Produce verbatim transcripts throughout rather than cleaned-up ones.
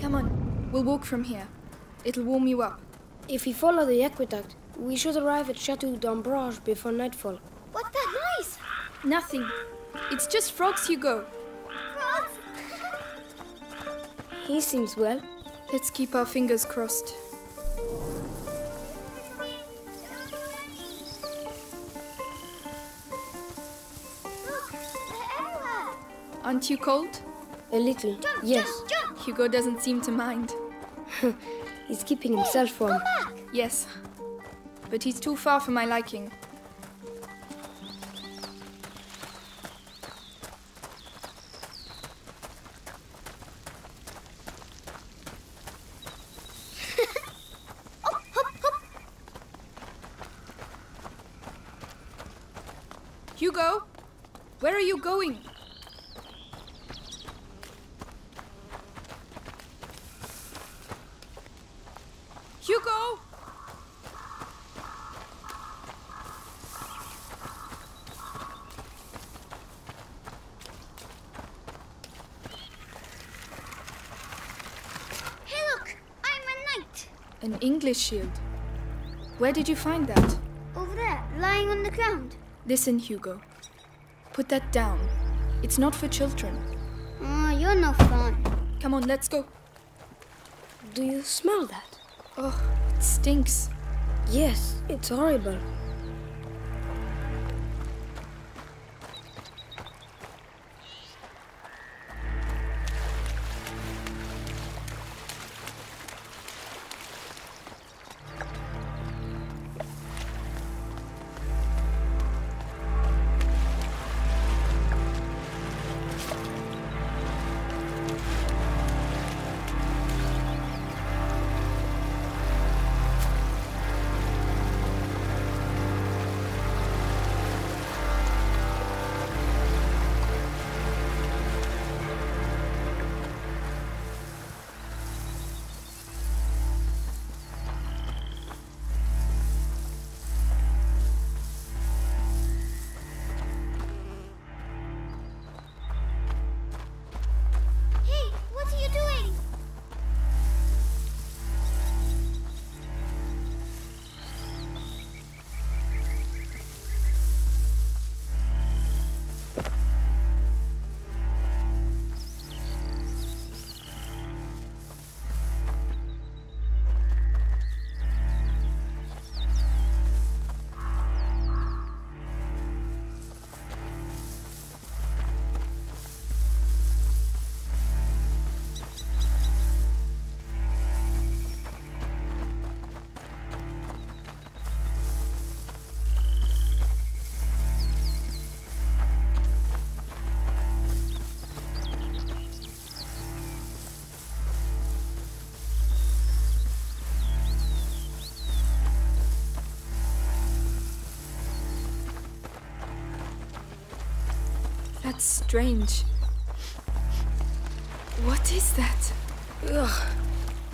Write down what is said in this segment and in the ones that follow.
Come on, we'll walk from here. It'll warm you up. If we follow the aqueduct, we should arrive at Chateau d'Ambrage before nightfall. What's that noise? Nothing. It's just frogs, Hugo. Frogs? He seems well. Let's keep our fingers crossed. Look, they're everywhere. Aren't you cold? A little, jump, yes. Jump, jump. Hugo doesn't seem to mind. He's keeping himself warm. Hey, yes, but he's too far for my liking. Hugo, where are you going? Hugo! Hey look, I'm a knight! An English shield? Where did you find that? Over there, lying on the ground. Listen, Hugo. Put that down. It's not for children. Oh, you're no fun. Come on, let's go. Do you smell that? Oh, it stinks. Yes, it's horrible. That's strange. What is that? Ugh,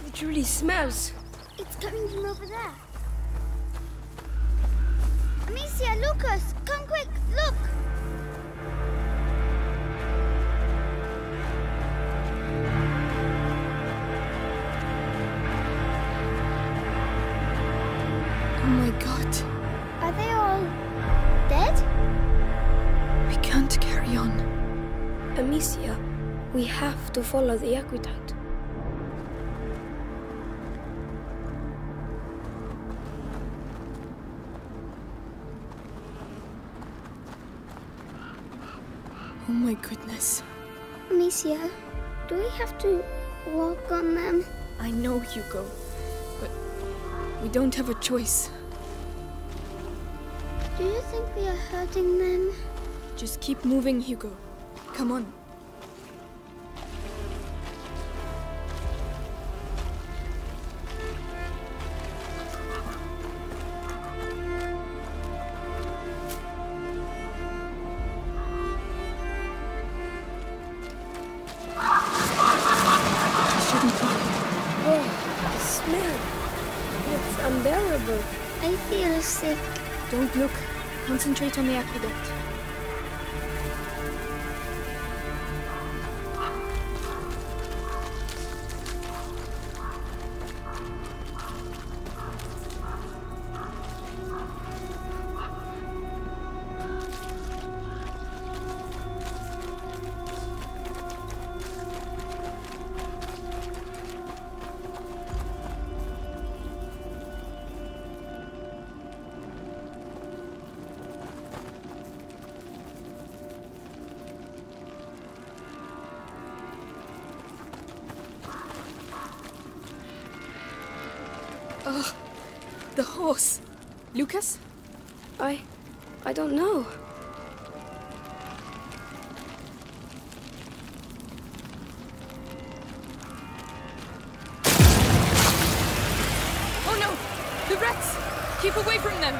it really smells. It's coming from over there. Amicia, Lucas, come quick, look! Oh my God. Are they all dead? We can't carry on. Amicia, we have to follow the aqueduct. Oh my goodness. Amicia, do we have to walk on them? I know, Hugo, but we don't have a choice. Do you think we are hurting them? Just keep moving, Hugo. Come on. I shouldn't be. Oh, the smell. It's unbearable. I feel sick. Don't look. Concentrate on the aqueduct. The horse. Lucas? I... I don't know. Oh no! The rats! Keep away from them!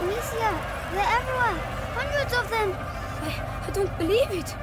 Amicia, they're everywhere! Hundreds of them! I... I don't believe it!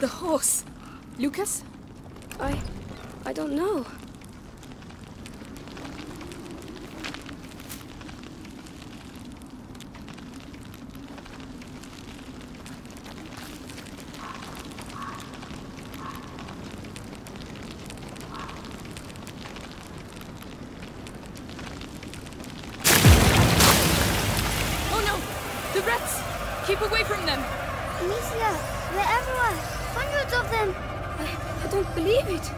The horse. Lucas? I... I don't know. Oh no! The rats! Keep away from them! Amicia, they're everywhere! Hundreds of them! I, I don't believe it!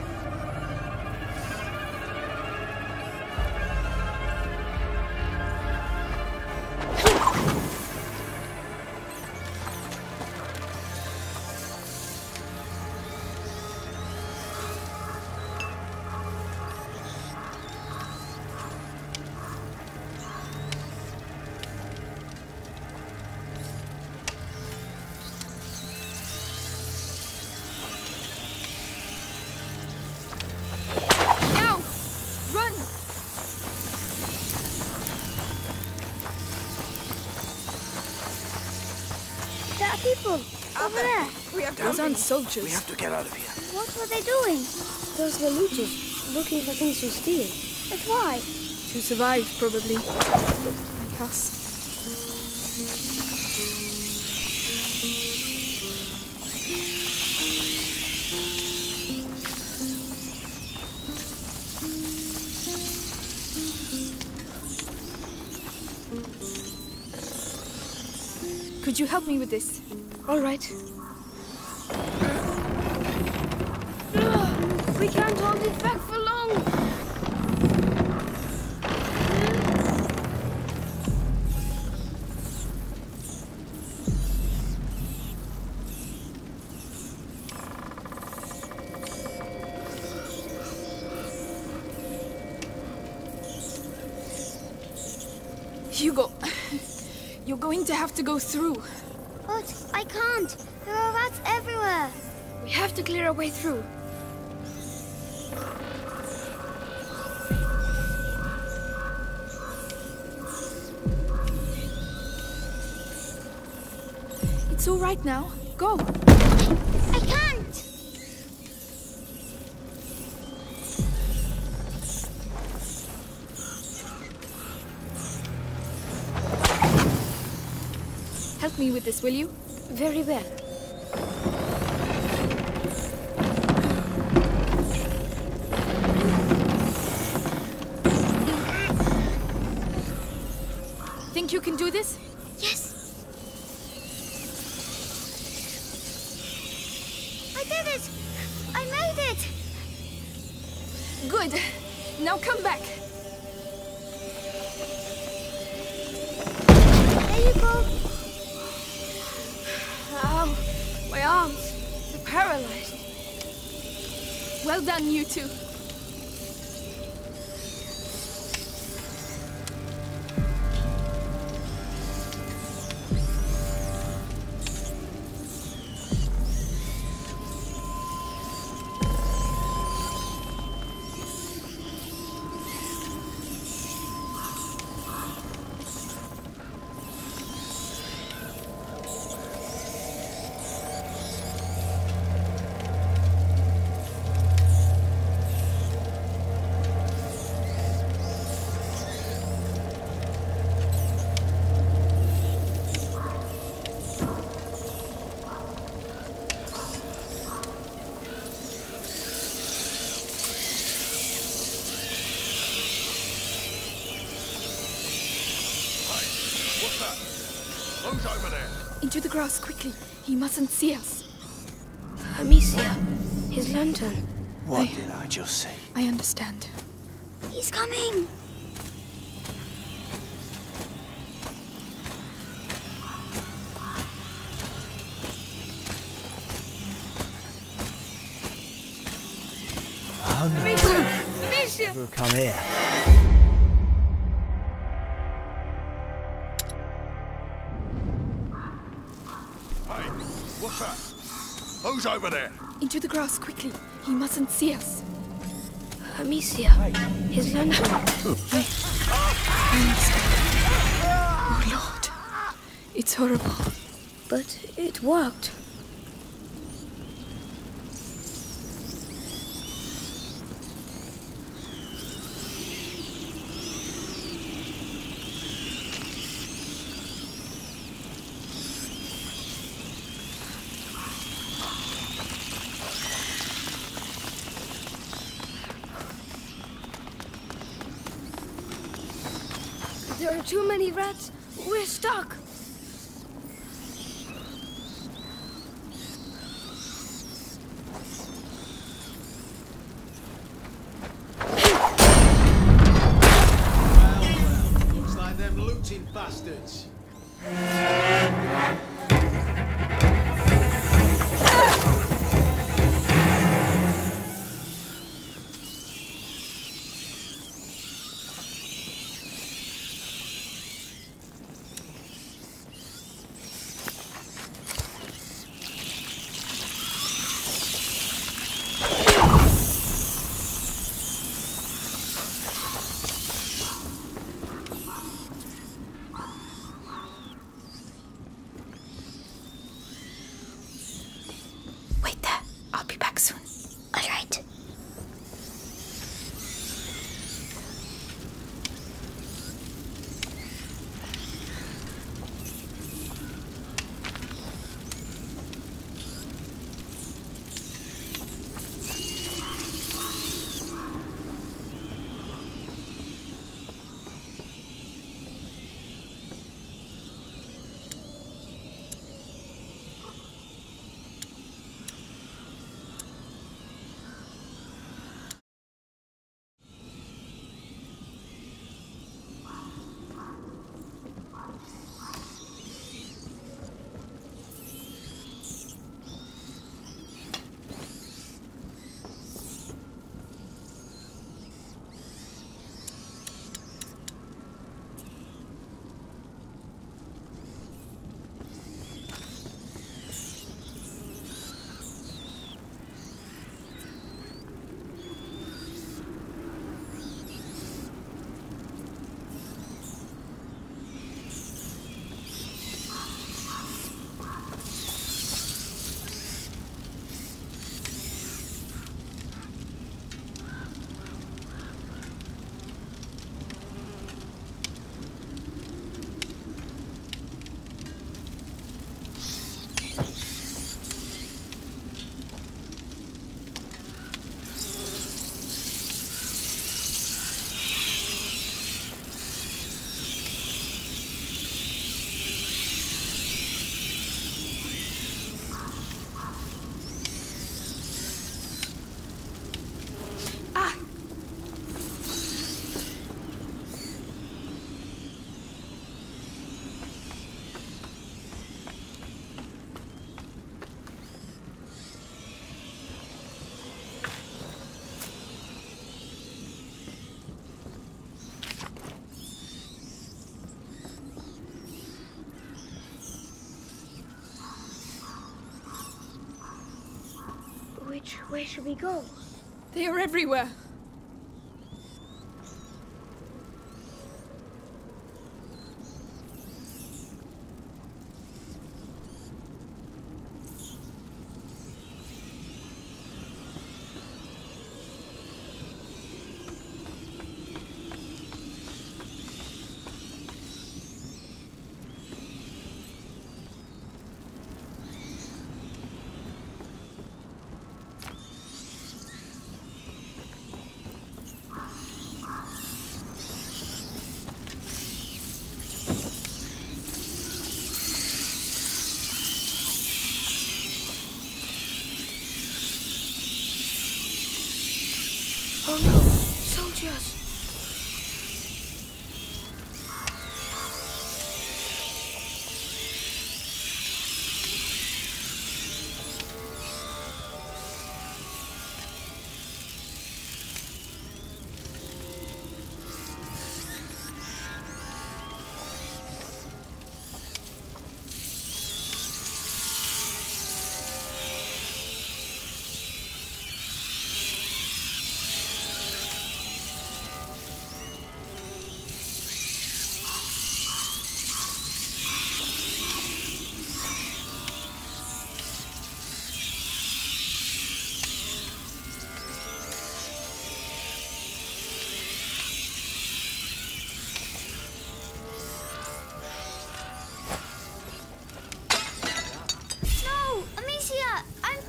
People! Over there! We have to Those aren't soldiers. We have to get out of here. What were they doing? Those were looters, looking for things to steal. But why? To survive, probably. Like us. Could you help me with this? All right. We can't hold it back for long. Hugo, you're going to have to go through. But I can't. There are rats everywhere. We have to clear our way through. It's all right now. Go. I can't. Help me with this, will you? Very well. you can do this? Yes. I did it! I made it! Good. Now come back. There you go. Ow. My arms. They're paralyzed. Well done, you two. Into the grass, quickly. He mustn't see us. Amicia, his lantern. What I, did I just see? I understand. He's coming. Oh, no. Amicia! Amicia! We'll come here. Who's over there? Into the grass, quickly. He mustn't see us. Amicia, his lantern. Oh, Lord. It's horrible. But it worked. There are too many rats. We're stuck. Well, looks like them looting bastards. Where should we go? They are everywhere.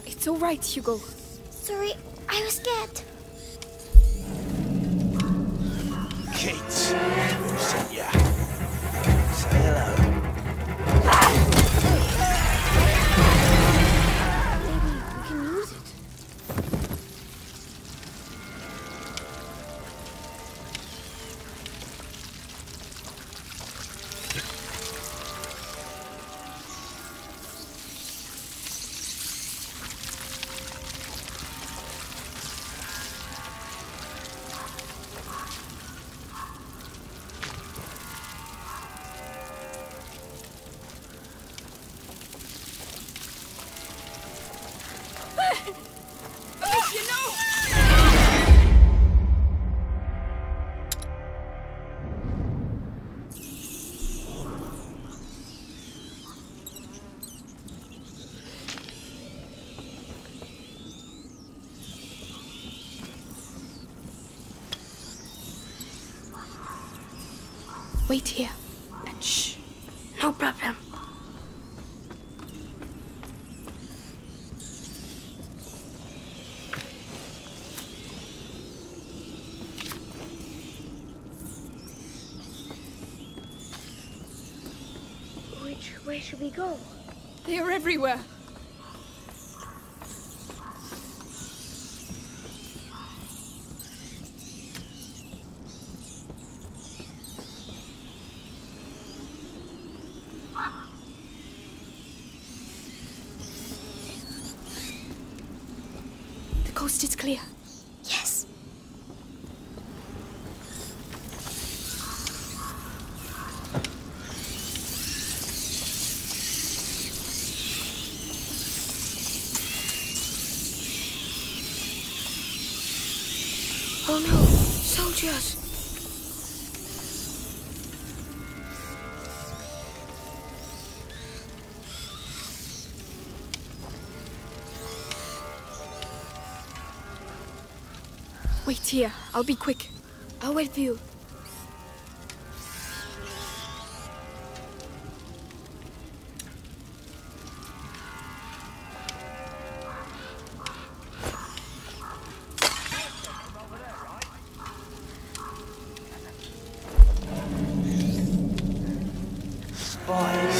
It's all right, Hugo. Sorry, I was scared. Kate, Amicia, say hello. Ah! Maybe we can use it. Wait here, and shh, no problem. Which way should we go? They are everywhere. The coast is clear. Yes. Oh no, soldiers! Wait here. I'll be quick. I'll wait for you. Spies.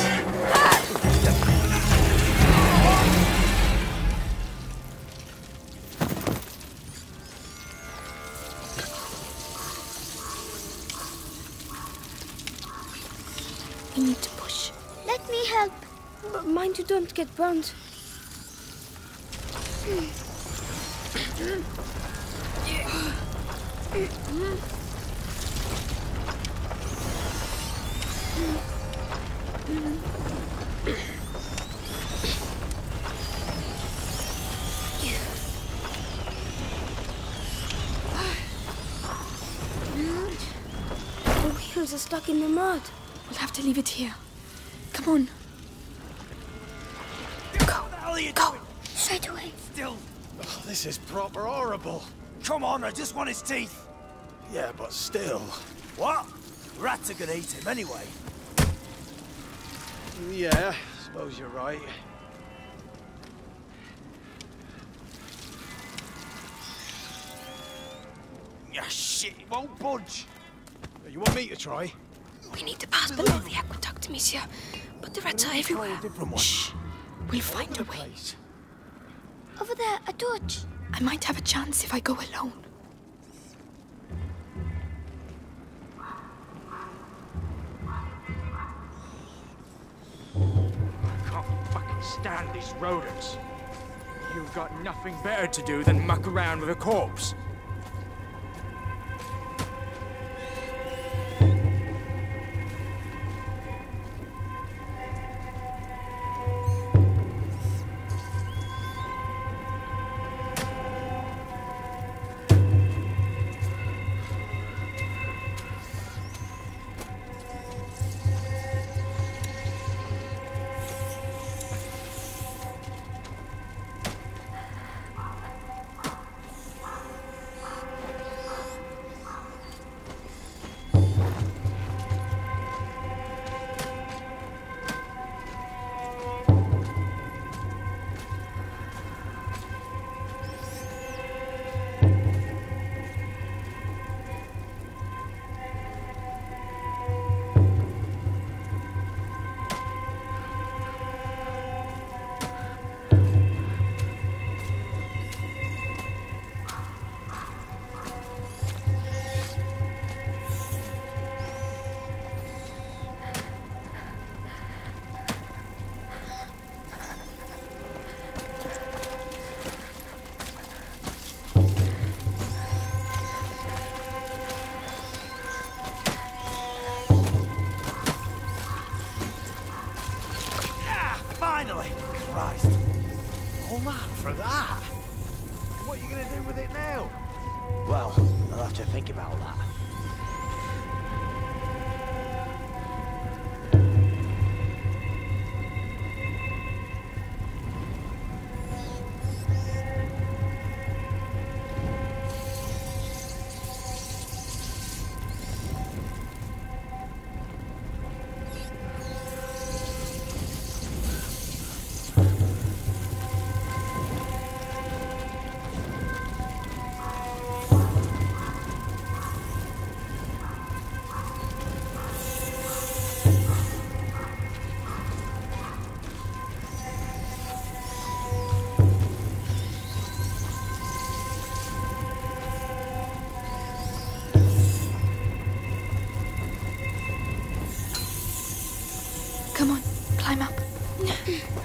We need to push. Let me help. But mind you don't get burned. bottoms are stuck in the mud. We'll have to leave it here. Come on. Go. Go. Straight away. Still. Oh, this is proper horrible. Come on, I just want his teeth. Yeah, but still. What? Rats are gonna eat him anyway. Yeah, I suppose you're right. Ah, shit, it won't budge. You want me to try? We need to pass below the aqueduct, Amicia. But the rats are everywhere. Shh. We'll find a way. Over there, a torch. I might have a chance if I go alone. I can't fucking stand these rodents. You've got nothing better to do than muck around with a corpse.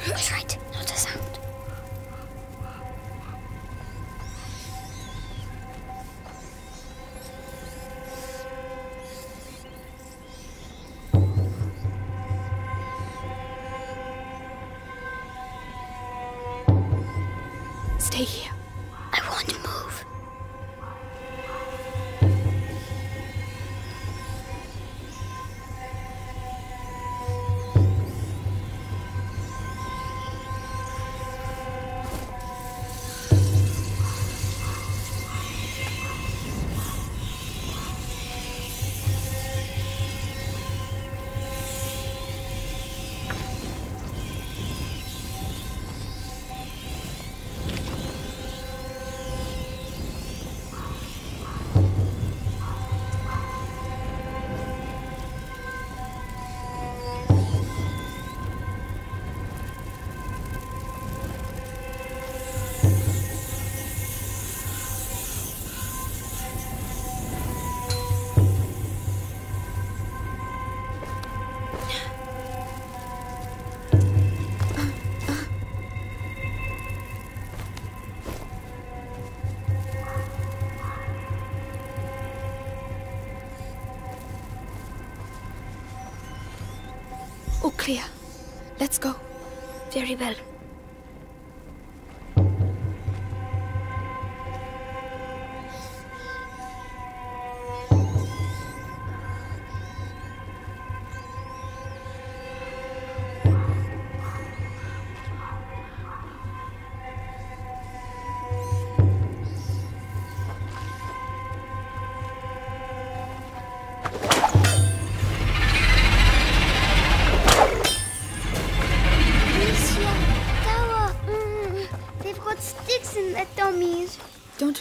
That's right, not a sound. Stay here. I won't move. Clear. Let's go. Very well.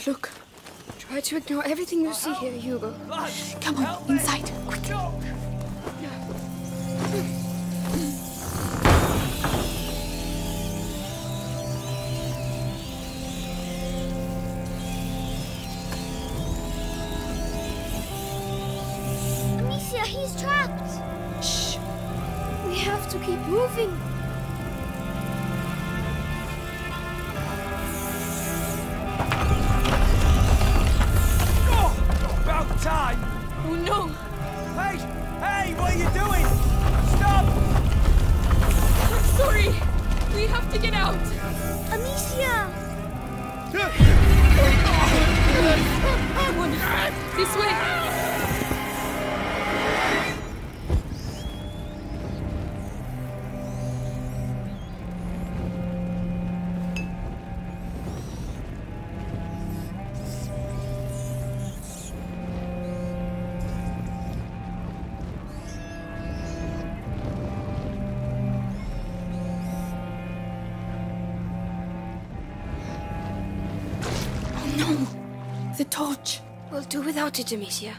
Look, try to ignore everything you see here, Hugo. Come on, inside, quickly. Amicia, he's trapped. Shh. We have to keep moving. Time. Oh no! Hey! Hey! What are you doing? Stop! I'm sorry! We have to get out! Amicia! Everyone, this way! No! The torch! We'll do without it, Amicia.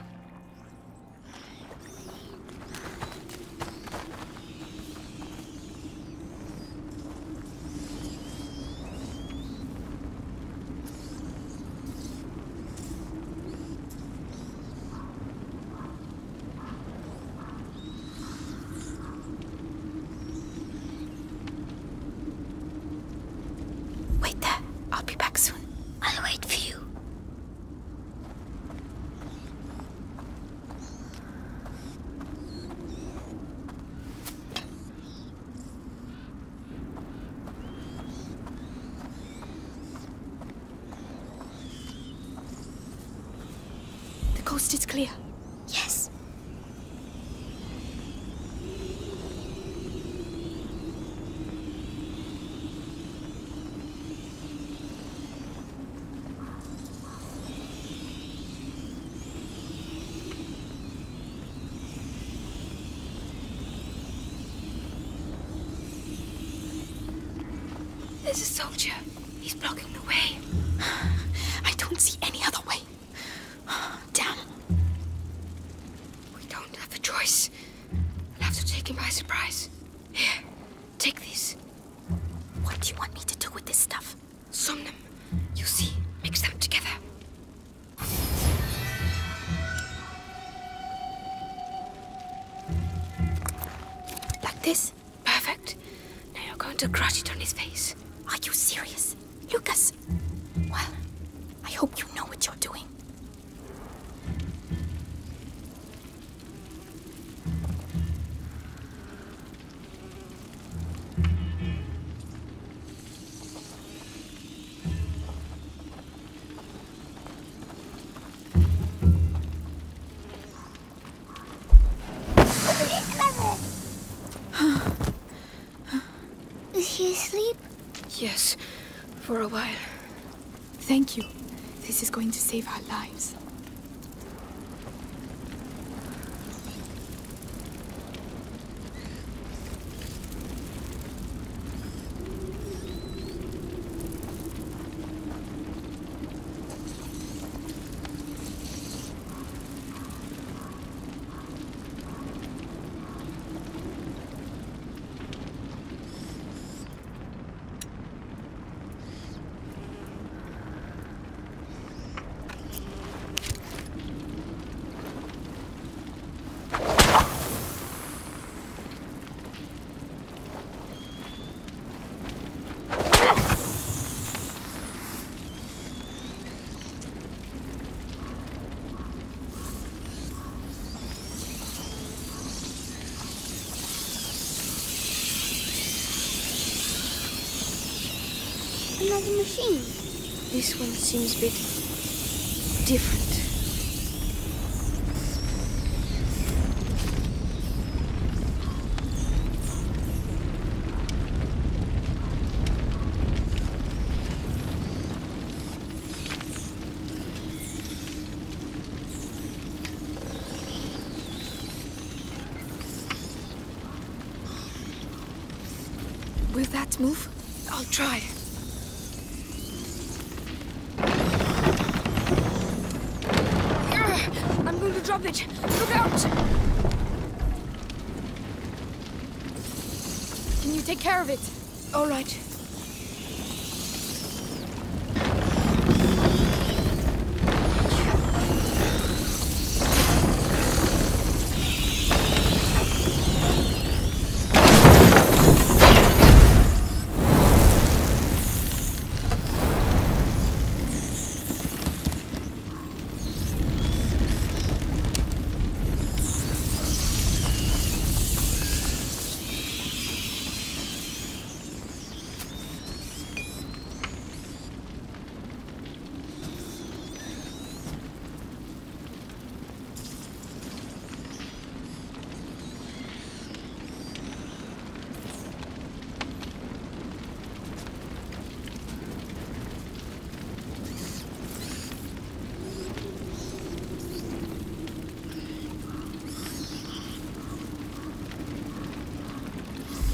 Wait there. I'll be back soon. I'll wait for you. It's clear. Yes. There's a soldier. He's blocking the way. I don't see any other way. I'll have to take him by surprise. Here, take this. What do you want me to do with this stuff? Somnum. You see, mix them together. Like this? Perfect. Now you're going to crush it on his face. Are you serious? Lucas? Well, I hope you know what you're doing. Yes, for a while. Thank you. This is going to save our lives. Another machine. This one seems a bit different. Will that move? I'll try. drop it! Look out! Can you take care of it? All right.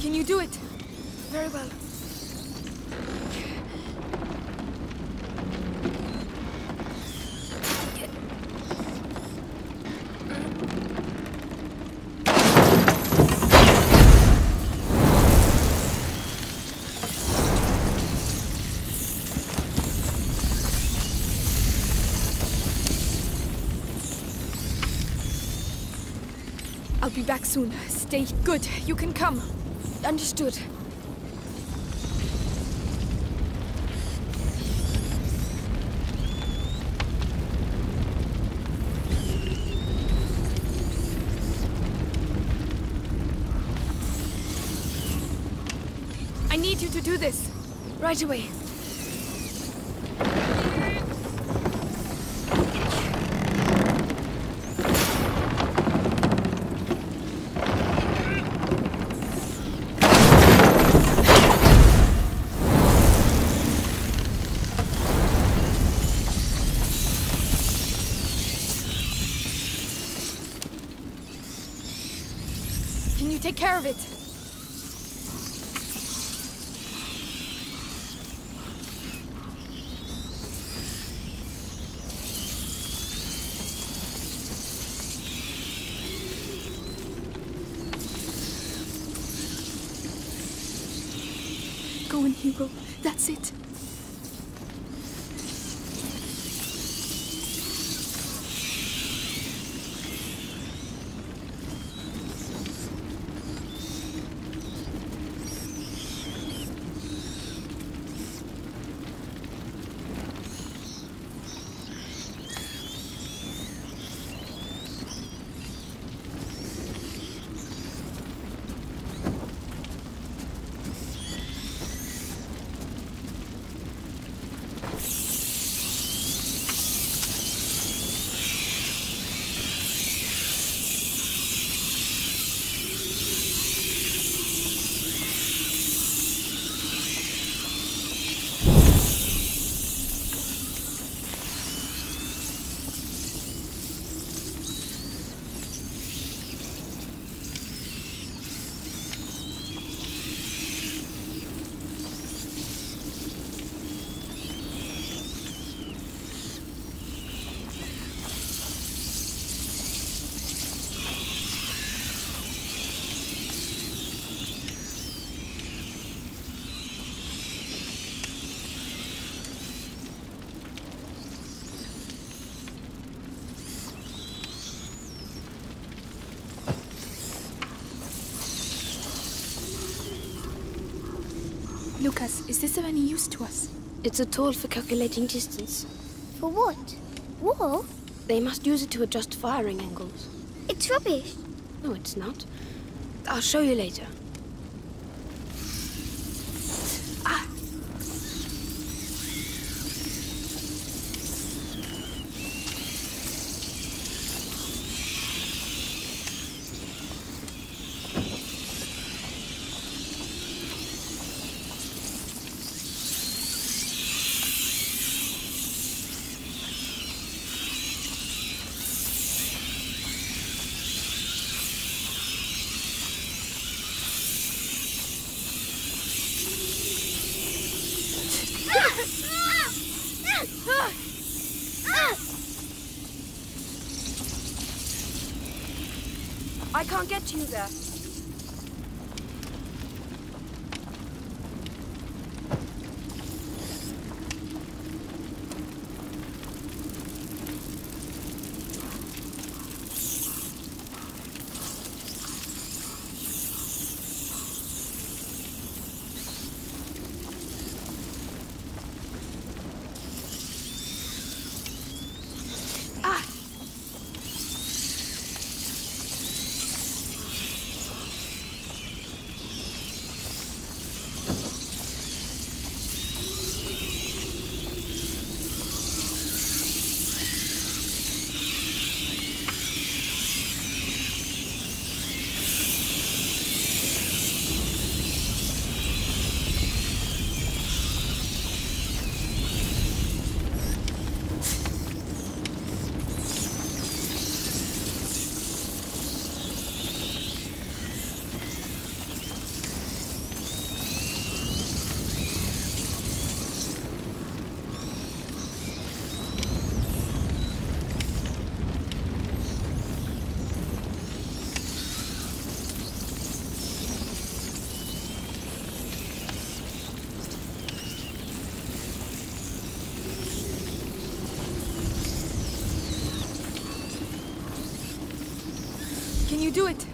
Can you do it? Very well. I'll be back soon. Stay good. You can come. Understood. I need you to do this right away. Take care of it. Go in, Hugo. That's it. Lucas, is this of any use to us? It's a tool for calculating distance. For what? War? They must use it to adjust firing angles. It's rubbish. No, it's not. I'll show you later. Ah! I can't get to you there. You do it.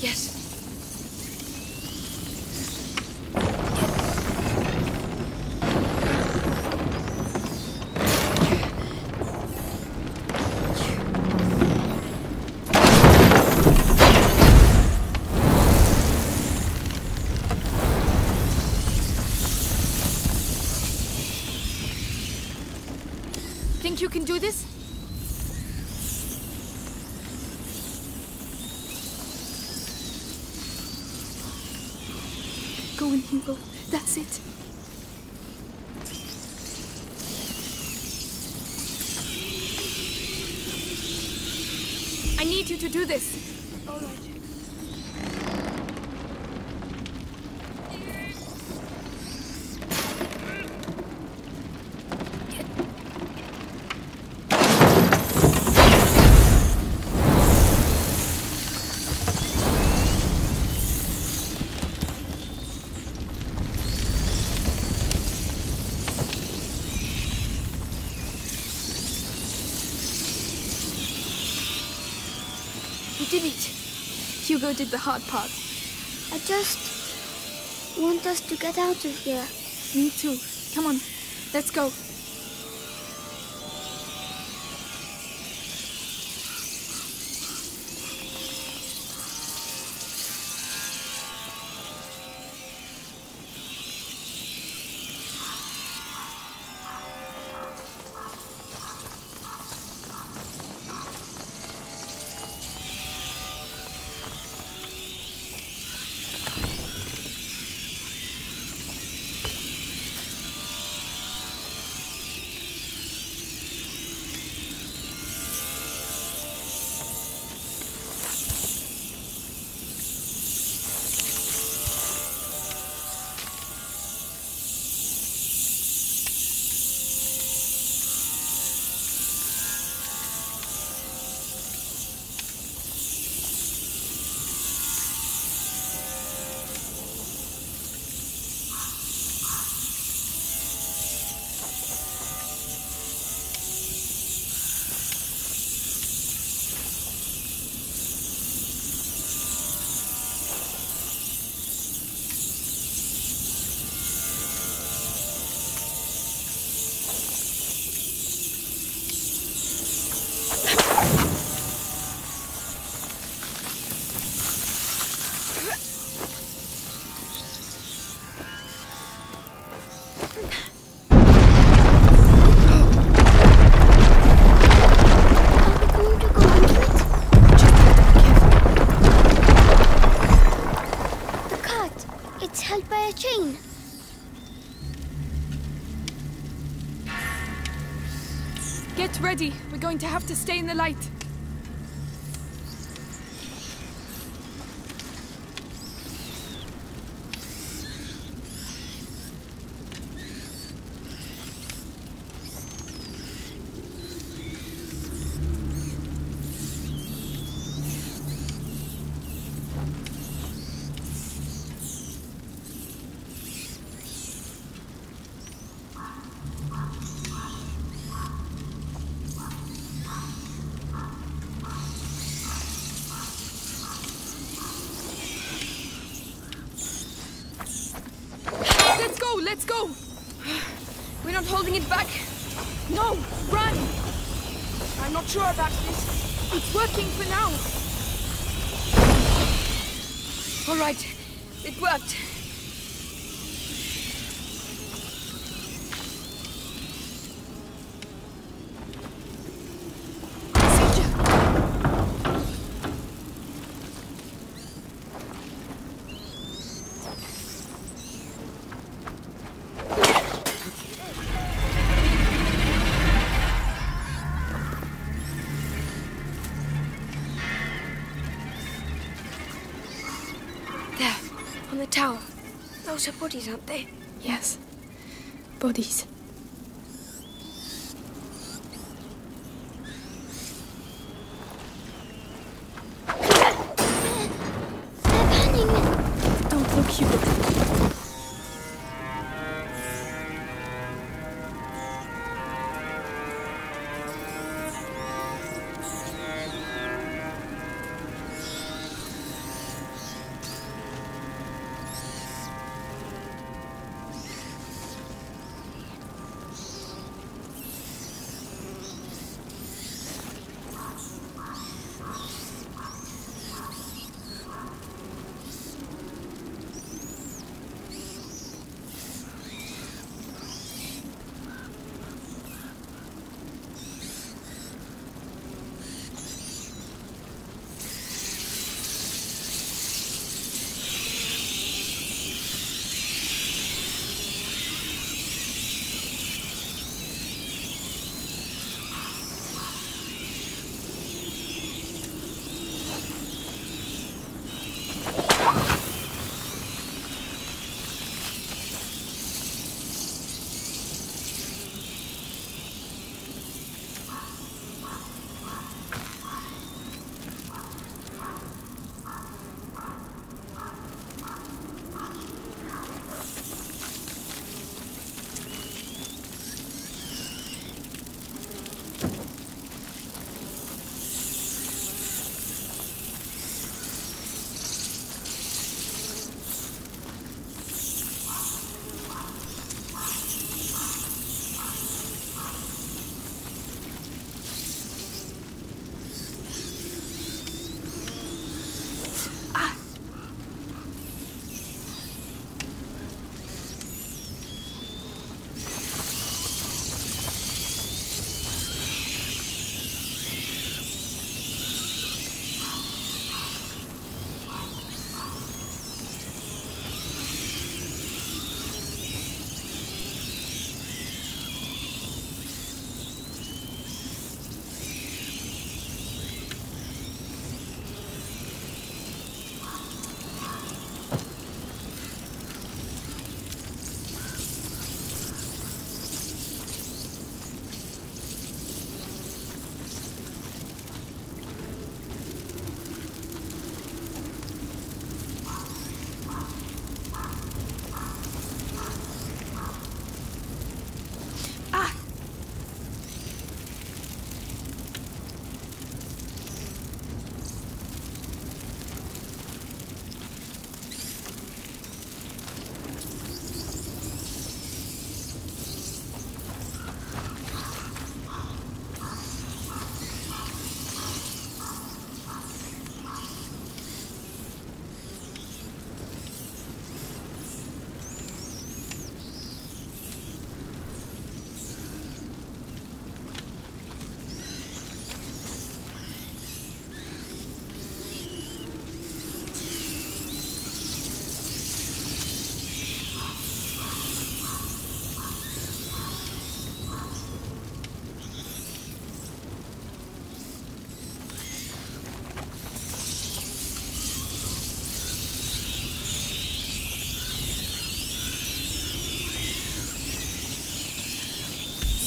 Yes. Think you can do this? Go in, Hugo. That's it. I need you to do this. Hugo did the hard part. I just want us to get out of here. Me too. Come on, let's go. Ready. We're going to have to stay in the light. Let's go! We're not holding it back. No, run! I'm not sure about this. It's working for now. All right, it worked. Those are bodies, aren't they? Yes. Bodies. They're burning! Don't look, Hugo.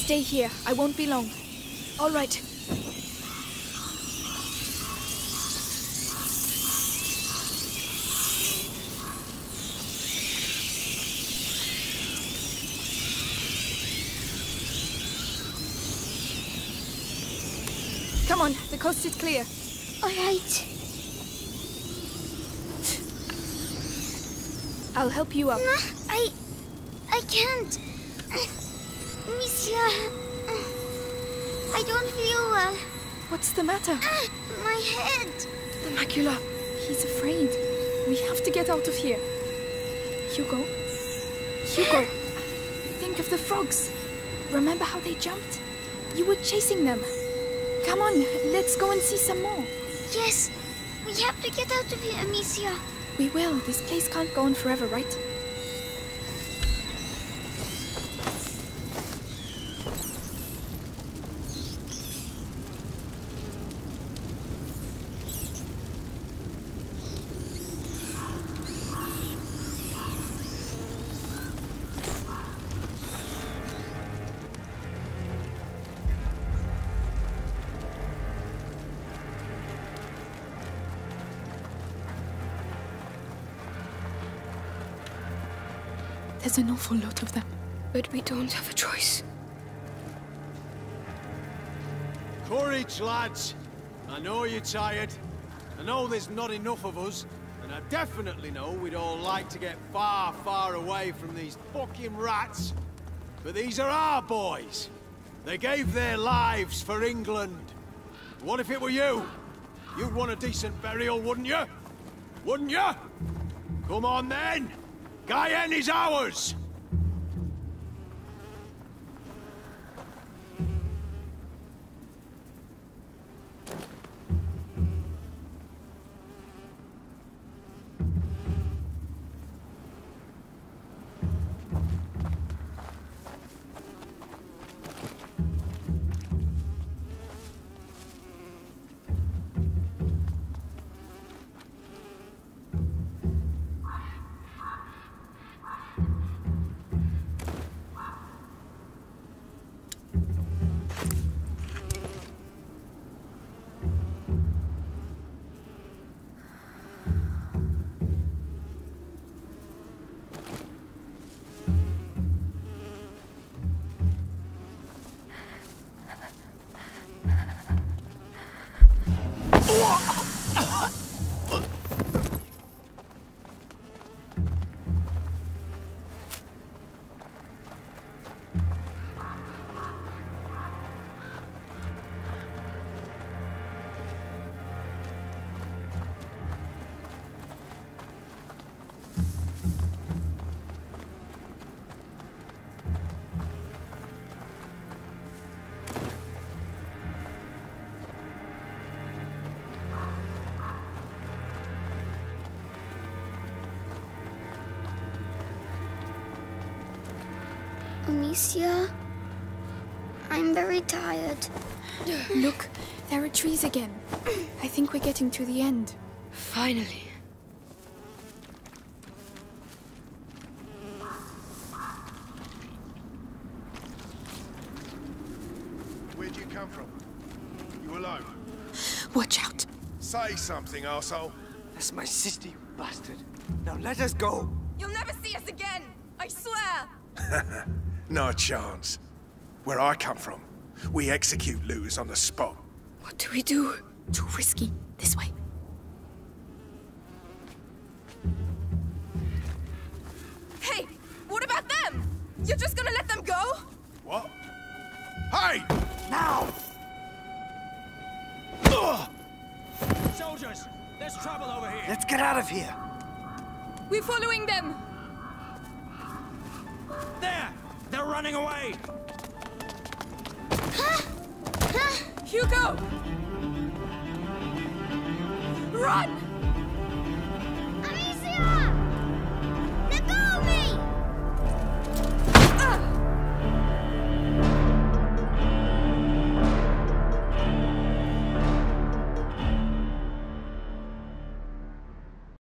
Stay here. I won't be long. All right. Come on, the coast is clear. All right. I'll help you up. Uh, I... I can't. Amicia, I don't feel well. What's the matter? My head. The macula. He's afraid. We have to get out of here. Hugo? Hugo, think of the frogs. Remember how they jumped? You were chasing them. Come on, let's go and see some more. Yes, we have to get out of here, Amicia. We will. This place can't go on forever, right? There's an awful lot of them. But we don't have a choice. Courage, lads. I know you're tired. I know there's not enough of us. And I definitely know we'd all like to get far, far away from these fucking rats. But these are our boys. They gave their lives for England. What if it were you? You'd want a decent burial, wouldn't you? Wouldn't you? Come on, then. Guyenne is ours! Amicia, I'm very tired. Look, there are trees again. I think we're getting to the end. Finally. Where'd you come from? You alone? Watch out. Say something, arsehole. That's my sister, you bastard. Now let us go. You'll never see us again, I swear. No chance. Where I come from, we execute looters on the spot. What do we do? Too risky. This way. Hey, what about them? You're just gonna let them go? What? Hey! Now! Ugh! Soldiers, there's trouble over here. Let's get out of here. We're following them. There! They're running away! Huh? Huh? Hugo! Run!